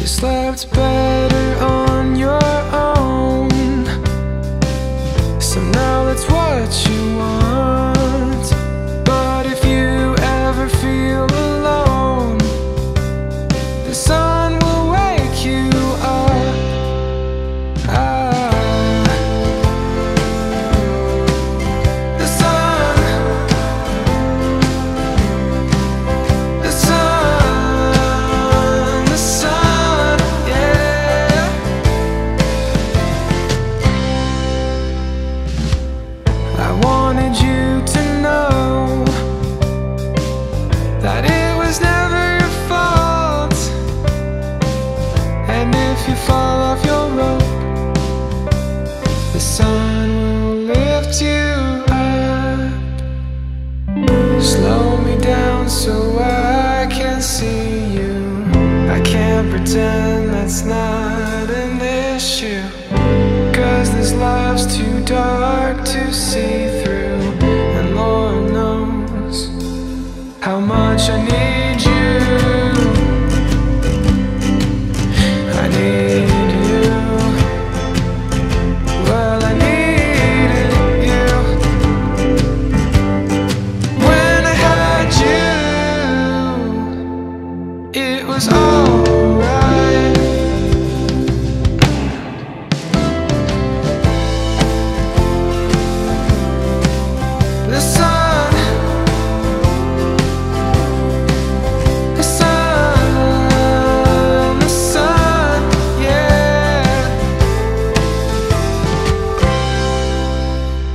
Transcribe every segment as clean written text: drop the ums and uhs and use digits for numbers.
You slept better on your own, so now that's what you want. But if you ever feel alone, the sun will wake you up. You fall off your rope, the sun will lift you up. Slow me down so I can see you. I can't pretend that's not an issue, 'cause this love's too dark to see through. And Lord knows how much I need you.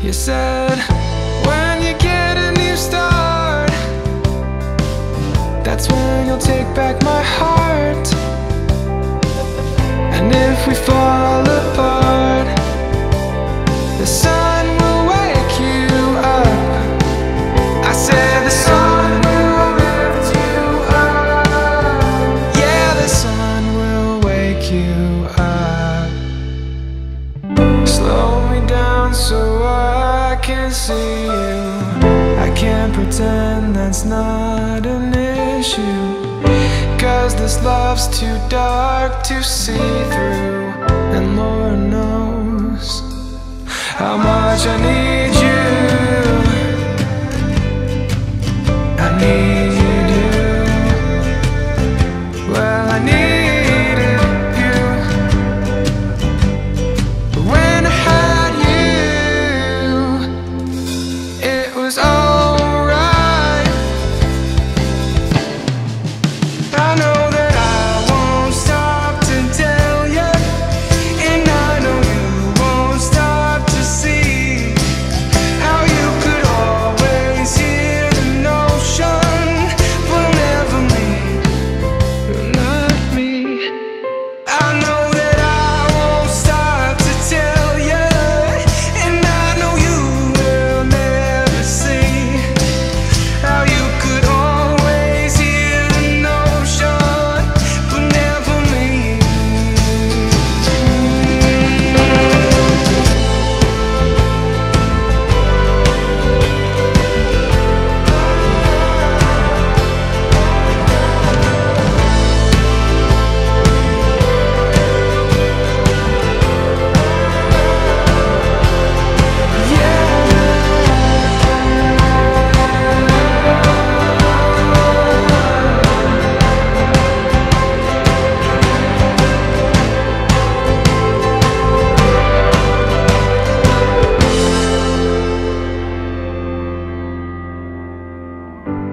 You said, when you get a new start, that's when you'll take back my heart. And if we fall apart, the sun will wake you up. I said the sun will lift you up. Yeah, the sun will wake you up. Slow me down so I can see you. I can't pretend that's not an issue, 'cause this love's too dark to see through. And Lord knows how much I need you. I need you. Well, I need you.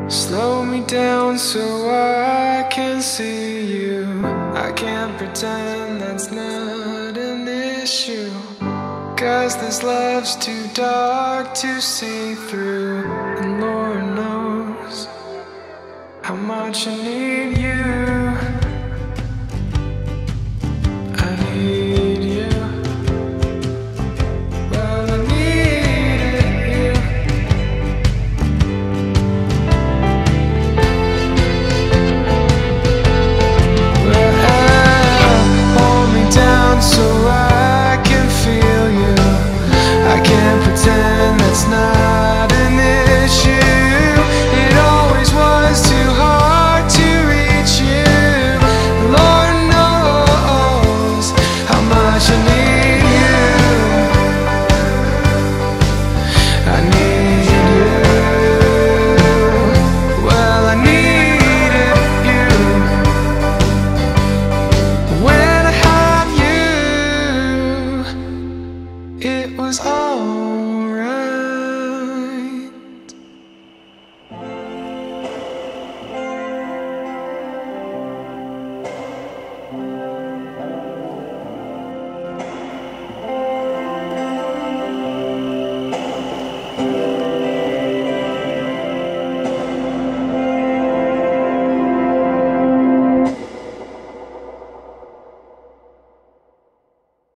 Slow me down so I can see you. I can't pretend that's not an issue, 'cause this love's too dark to see through. And Lord knows how much I need you.